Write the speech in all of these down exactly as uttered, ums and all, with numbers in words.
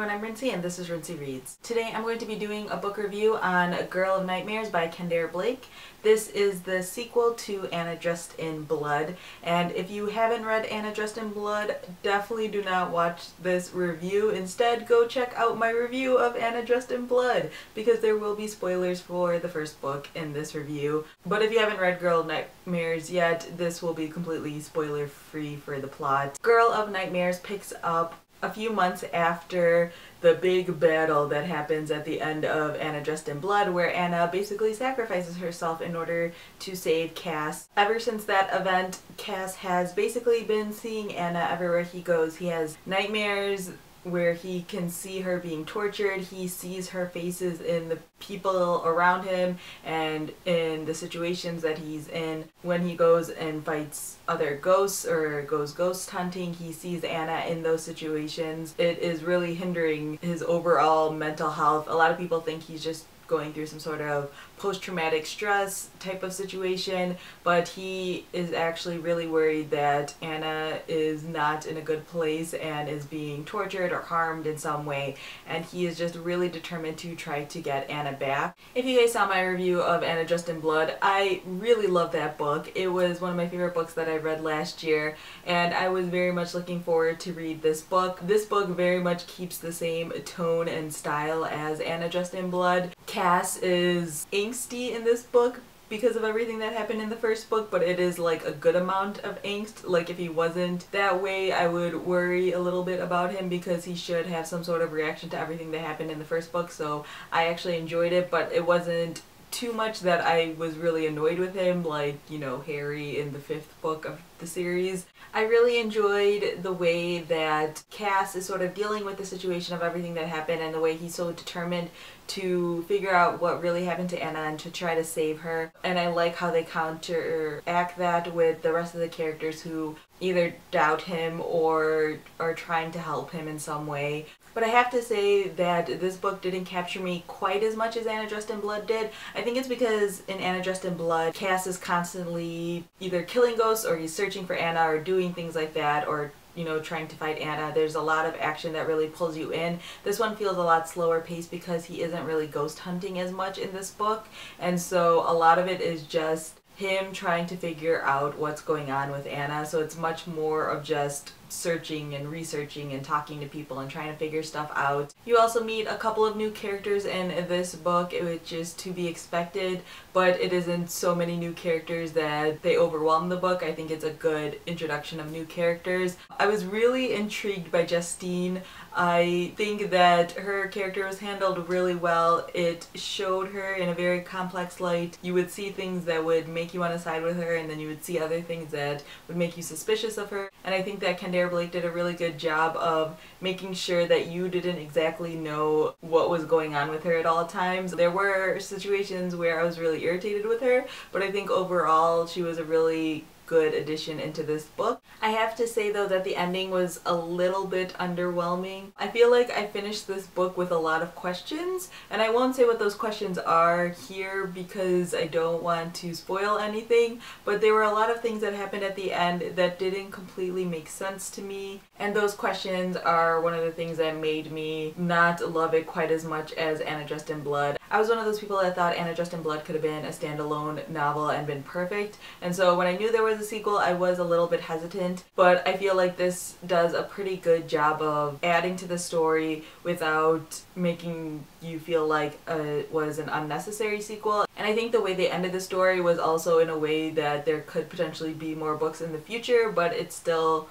everyone, I'm Rincy and this is Rincy Reads. Today I'm going to be doing a book review on Girl of Nightmares by Kendare Blake. This is the sequel to Anna Dressed in Blood, and if you haven't read Anna Dressed in Blood, definitely do not watch this review. Instead, go check out my review of Anna Dressed in Blood, because there will be spoilers for the first book in this review. But if you haven't read Girl of Nightmares yet, this will be completely spoiler free for the plot. Girl of Nightmares picks up a few months after the big battle that happens at the end of Anna Dressed in Blood, where Anna basically sacrifices herself in order to save Cass. Ever since that event, Cass has basically been seeing Anna everywhere he goes. He has nightmares where he can see her being tortured, he sees her faces in the people around him and in the situations that he's in. When he goes and fights other ghosts or goes ghost hunting, he sees Anna in those situations. It is really hindering his overall mental health. A lot of people think he's just going through some sort of post-traumatic stress type of situation, but he is actually really worried that Anna is not in a good place and is being tortured or harmed in some way, and he is just really determined to try to get Anna back. If you guys saw my review of Anna Dressed in Blood, I really love that book. It was one of my favorite books that I read last year, and I was very much looking forward to read this book. This book very much keeps the same tone and style as Anna Dressed in Blood. Cass is angsty in this book because of everything that happened in the first book, but it is like a good amount of angst. Like, if he wasn't that way, I would worry a little bit about him, because he should have some sort of reaction to everything that happened in the first book. So I actually enjoyed it, but it wasn't too much that I was really annoyed with him, like, you know, Harry in the fifth book of the series. I really enjoyed the way that Cass is sort of dealing with the situation of everything that happened, and the way he's so determined to figure out what really happened to Anna and to try to save her. And I like how they counteract that with the rest of the characters who either doubt him or are trying to help him in some way. But I have to say that this book didn't capture me quite as much as Anna Dressed in Blood did. I think it's because in Anna Dressed in Blood, Cass is constantly either killing ghosts or he's searching for Anna or doing things like that, or, you know, trying to fight Anna. There's a lot of action that really pulls you in. This one feels a lot slower paced because he isn't really ghost hunting as much in this book, and so a lot of it is just him trying to figure out what's going on with Anna. So it's much more of just searching and researching and talking to people and trying to figure stuff out. You also meet a couple of new characters in this book, which is to be expected, but it isn't so many new characters that they overwhelm the book. I think it's a good introduction of new characters. I was really intrigued by Justine. I think that her character was handled really well. It showed her in a very complex light. You would see things that would make you want to side with her, and then you would see other things that would make you suspicious of her. And I think that Kendare Blake did a really good job of making sure that you didn't exactly know what was going on with her at all times. There were situations where I was really irritated with her, but I think overall she was a really good addition into this book. I have to say though that the ending was a little bit underwhelming. I feel like I finished this book with a lot of questions, and I won't say what those questions are here because I don't want to spoil anything, but there were a lot of things that happened at the end that didn't completely make sense to me, and those questions are one of the things that made me not love it quite as much as Anna Dressed in Blood. I was one of those people that thought Anna Dressed in Blood could have been a standalone novel and been perfect, and so when I knew there was the sequel, I was a little bit hesitant, but I feel like this does a pretty good job of adding to the story without making you feel like it was an unnecessary sequel. And I think the way they ended the story was also in a way that there could potentially be more books in the future, but it still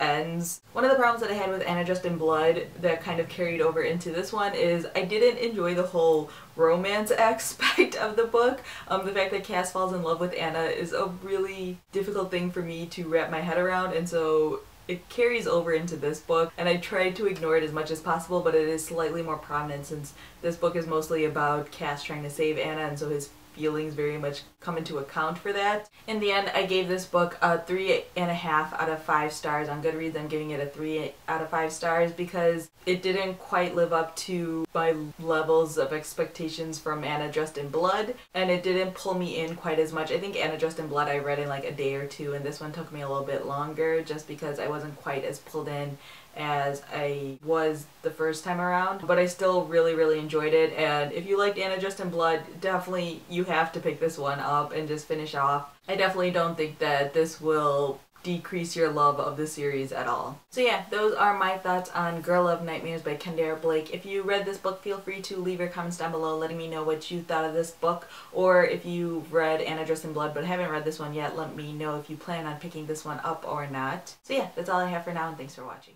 ends. One of the problems that I had with Anna Dressed in Blood that kind of carried over into this one is I didn't enjoy the whole romance aspect of the book. Um, the fact that Cass falls in love with Anna is a really difficult thing for me to wrap my head around, and so it carries over into this book, and I tried to ignore it as much as possible, but it is slightly more prominent since this book is mostly about Cass trying to save Anna, and so his feelings very much come into account for that. In the end, I gave this book a three and a half out of five stars on Goodreads. I'm giving it a three out of five stars because it didn't quite live up to my levels of expectations from Anna Dressed in Blood, and it didn't pull me in quite as much. I think Anna Dressed in Blood I read in like a day or two, and this one took me a little bit longer just because I wasn't quite as pulled in as I was the first time around, but I still really, really enjoyed it. And if you liked Anna Dressed in Blood, definitely you have to pick this one up and just finish off. I definitely don't think that this will decrease your love of the series at all. So yeah, those are my thoughts on Girl of Nightmares by Kendare Blake. If you read this book, feel free to leave your comments down below letting me know what you thought of this book, or if you read Anna Dressed in Blood but haven't read this one yet, let me know if you plan on picking this one up or not. So yeah, that's all I have for now, and thanks for watching.